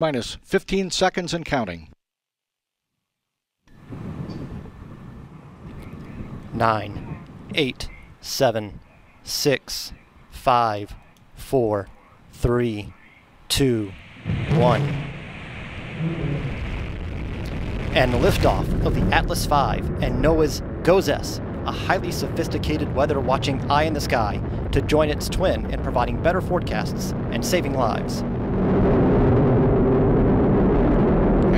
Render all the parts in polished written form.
Minus 15 seconds and counting. 9, 8, 7, 6, 5, 4, 3, 2, 1. And liftoff of the Atlas V and NOAA's GOES-S, a highly sophisticated weather-watching eye in the sky, to join its twin in providing better forecasts and saving lives.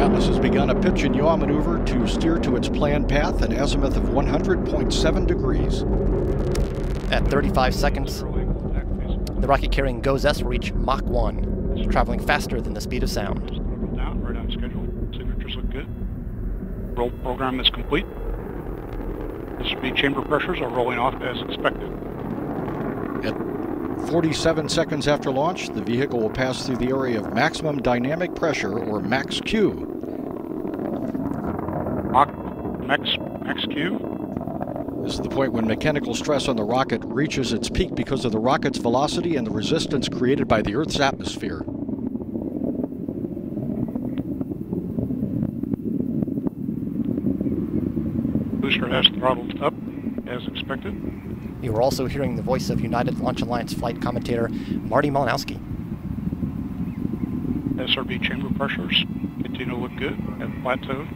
Atlas has begun a pitch and yaw maneuver to steer to its planned path, an azimuth of 100.7 degrees. At 35 seconds, the rocket carrying GOES-S will reach Mach 1, traveling faster than the speed of sound. Down, right on schedule. Signatures look good. Roll program is complete. The speed chamber pressures are rolling off as expected. At 47 seconds after launch, the vehicle will pass through the area of maximum dynamic pressure, or Max Q. Max Q is the point when mechanical stress on the rocket reaches its peak because of the rocket's velocity and the resistance created by the Earth's atmosphere. Booster has throttled up as expected. You are also hearing the voice of United Launch Alliance flight commentator Marty Malinowski. SRB chamber pressures continue to look good at plateau.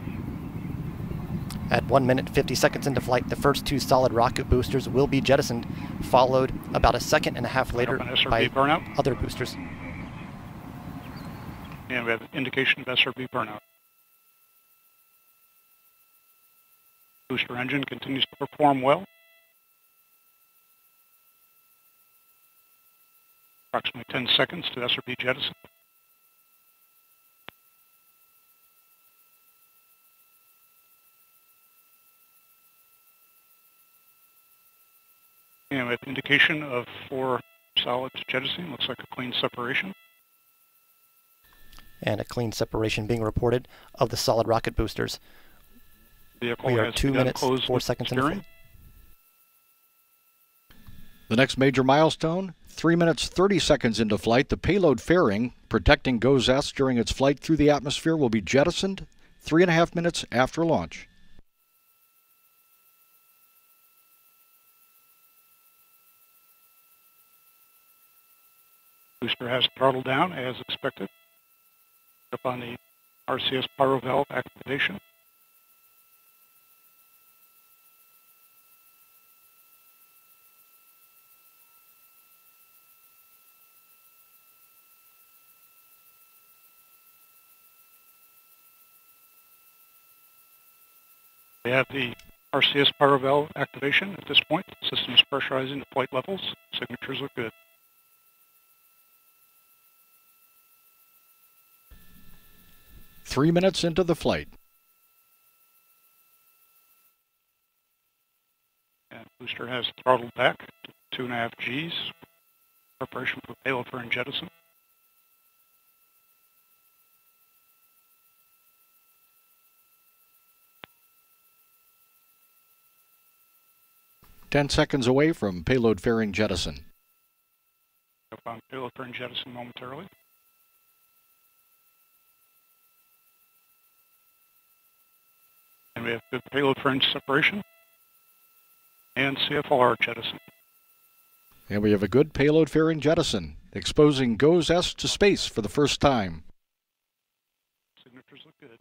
At 1 minute 50 seconds into flight, the first two solid rocket boosters will be jettisoned, followed about a second and a half later by burnout. Other boosters. And we have indication of SRB burnout. Booster engine continues to perform well. Approximately 10 seconds to SRB jettison. And we have indication of 4 solids jettisoning. Looks like a clean separation. And a clean separation being reported of the solid rocket boosters. We are 2 minutes, 4 seconds in flight. The next major milestone, 3 minutes, 30 seconds into flight, the payload fairing protecting GOES-S during its flight through the atmosphere will be jettisoned 3.5 minutes after launch. Booster has throttled down as expected upon the RCS pyro valve activation. We have the RCS power valve activation at this point. The system is pressurizing to flight levels. Signatures look good. Three minutes into the flight. And booster has throttled back to 2.5 Gs. Preparation for payload fairing jettison. Ten seconds away from payload fairing jettison. Up on payload fairing jettison momentarily. And we have good payload fairing separation and CFLR jettison. And we have a good payload fairing jettison, exposing GOES-S to space for the first time. Signatures look good.